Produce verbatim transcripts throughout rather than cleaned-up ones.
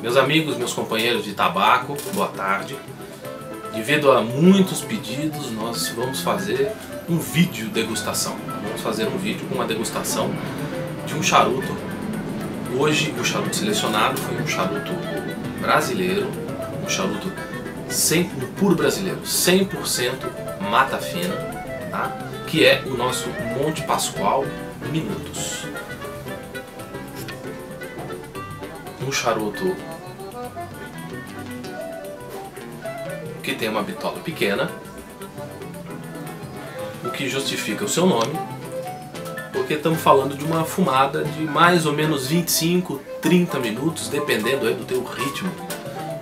Meus amigos, meus companheiros de tabaco, boa tarde. Devido a muitos pedidos, nós vamos fazer um vídeo degustação. Vamos fazer um vídeo com uma degustação de um charuto. Hoje o charuto selecionado foi um charuto brasileiro, um charuto cem por cento puro brasileiro, cem por cento Matafina, tá? Que é o nosso Monte Pascoal Minutos. Um charuto que tem uma bitola pequena, o que justifica o seu nome, porque estamos falando de uma fumada de mais ou menos vinte e cinco, trinta minutos, dependendo aí do teu ritmo,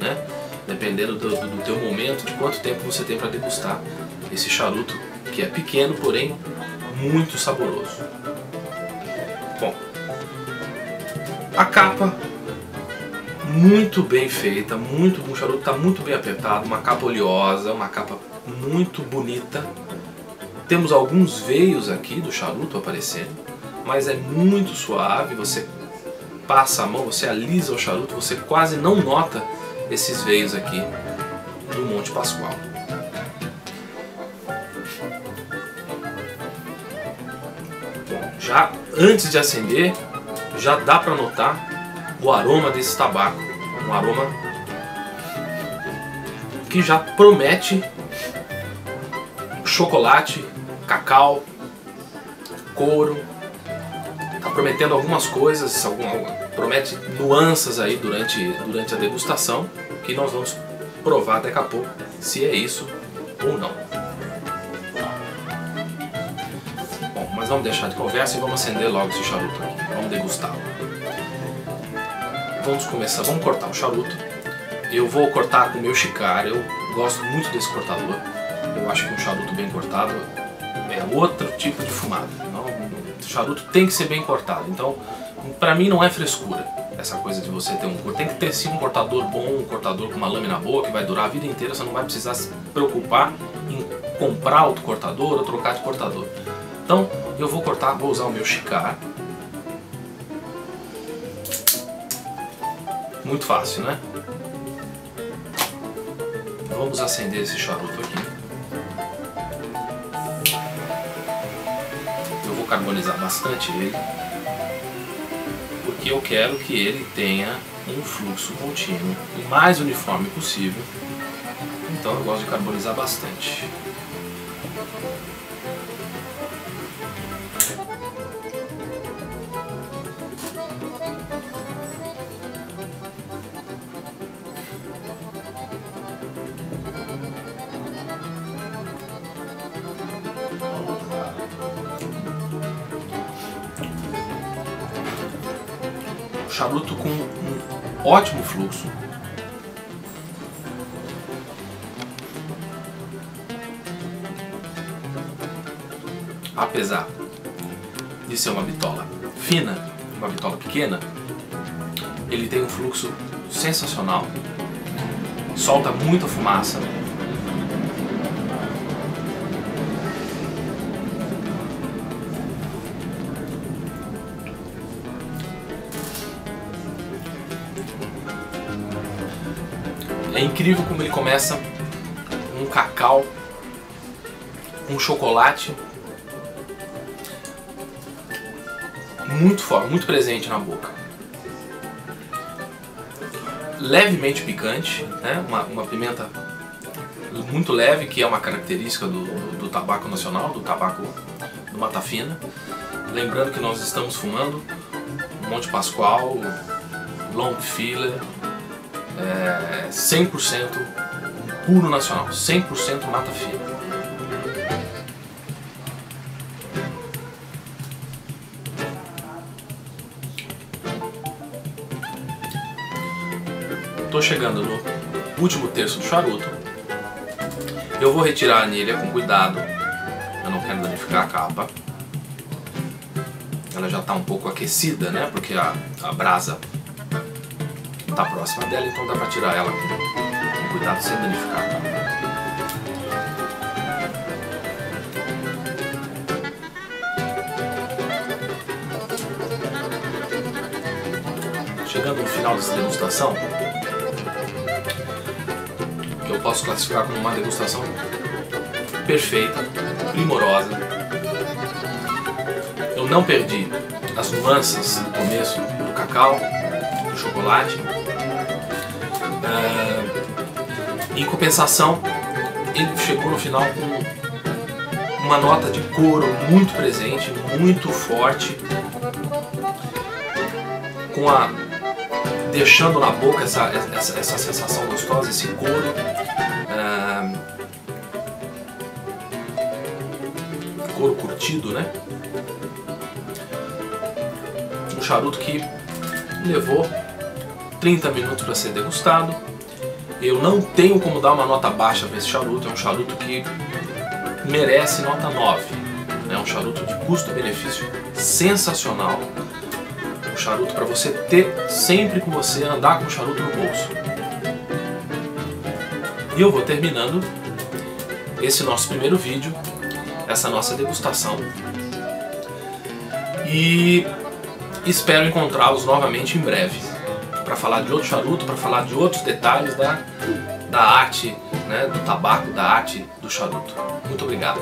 né? Dependendo do, do, do teu momento, de quanto tempo você tem para degustar esse charuto, que é pequeno, porém muito saboroso. Bom, a capa muito bem feita, muito, o charuto está muito bem apertado, uma capa oleosa, uma capa muito bonita. Temos alguns veios aqui do charuto aparecendo, mas é muito suave, você passa a mão, você alisa o charuto, você quase não nota esses veios aqui do Monte Pascoal. Bom, já antes de acender, já dá para notar o aroma desse tabaco, um aroma que já promete chocolate, cacau, couro, tá prometendo algumas coisas, alguma, promete nuances aí durante, durante a degustação, que nós vamos provar daqui a pouco se é isso ou não. Bom, mas vamos deixar de conversa e vamos acender logo esse charuto aqui, vamos degustá-lo. Vamos começar, vamos cortar o charuto. Eu vou cortar com o meu Chikar, eu gosto muito desse cortador. Eu acho que um charuto bem cortado é outro tipo de fumada. Não, o charuto tem que ser bem cortado, então pra mim não é frescura. Essa coisa de você ter um cortador, tem que ter sim um cortador bom, um cortador com uma lâmina boa que vai durar a vida inteira, você não vai precisar se preocupar em comprar outro cortador ou trocar de cortador. Então eu vou cortar, vou usar o meu Chikar. Muito fácil, né? Vamos acender esse charuto aqui. Eu vou carbonizar bastante ele, porque eu quero que ele tenha um fluxo contínuo, o mais uniforme possível. Então eu gosto de carbonizar bastante. Charuto com um ótimo fluxo. Apesar de ser uma bitola fina, uma bitola pequena, ele tem um fluxo sensacional. Solta muita fumaça. É incrível como ele começa com um cacau, um chocolate muito forte, muito presente na boca. Levemente picante, né? uma, uma pimenta muito leve, que é uma característica do, do, do tabaco nacional, do tabaco do Matafina. Lembrando que nós estamos fumando Monte Pascoal, Long Filler, É cem por cento puro nacional, cem por cento Matafina. Tô chegando no último terço do charuto. Eu vou retirar a anilha com cuidado, eu não quero danificar a capa. Ela já está um pouco aquecida, né? Porque a, a brasa tá próxima dela, então dá para tirar ela com cuidado sem danificar. chegando no final dessa degustação, que eu posso classificar como uma degustação perfeita, primorosa. Eu não perdi as nuances do começo do cacau, do chocolate. Uh, em compensação, ele chegou no final com uma nota de couro muito presente, muito forte, com a deixando na boca essa, essa, essa sensação gostosa, esse couro. Uh, couro curtido, né? Um charuto que levou trinta minutos para ser degustado. Eu não tenho como dar uma nota baixa para esse charuto, é um charuto que merece nota nove. É um charuto de custo-benefício sensacional. Um charuto para você ter sempre com você, andar com o charuto no bolso. E eu vou terminando esse nosso primeiro vídeo, essa nossa degustação. E espero encontrá-los novamente em breve, para falar de outro charuto, para falar de outros detalhes da, da arte, né, do tabaco, da arte do charuto. Muito obrigado.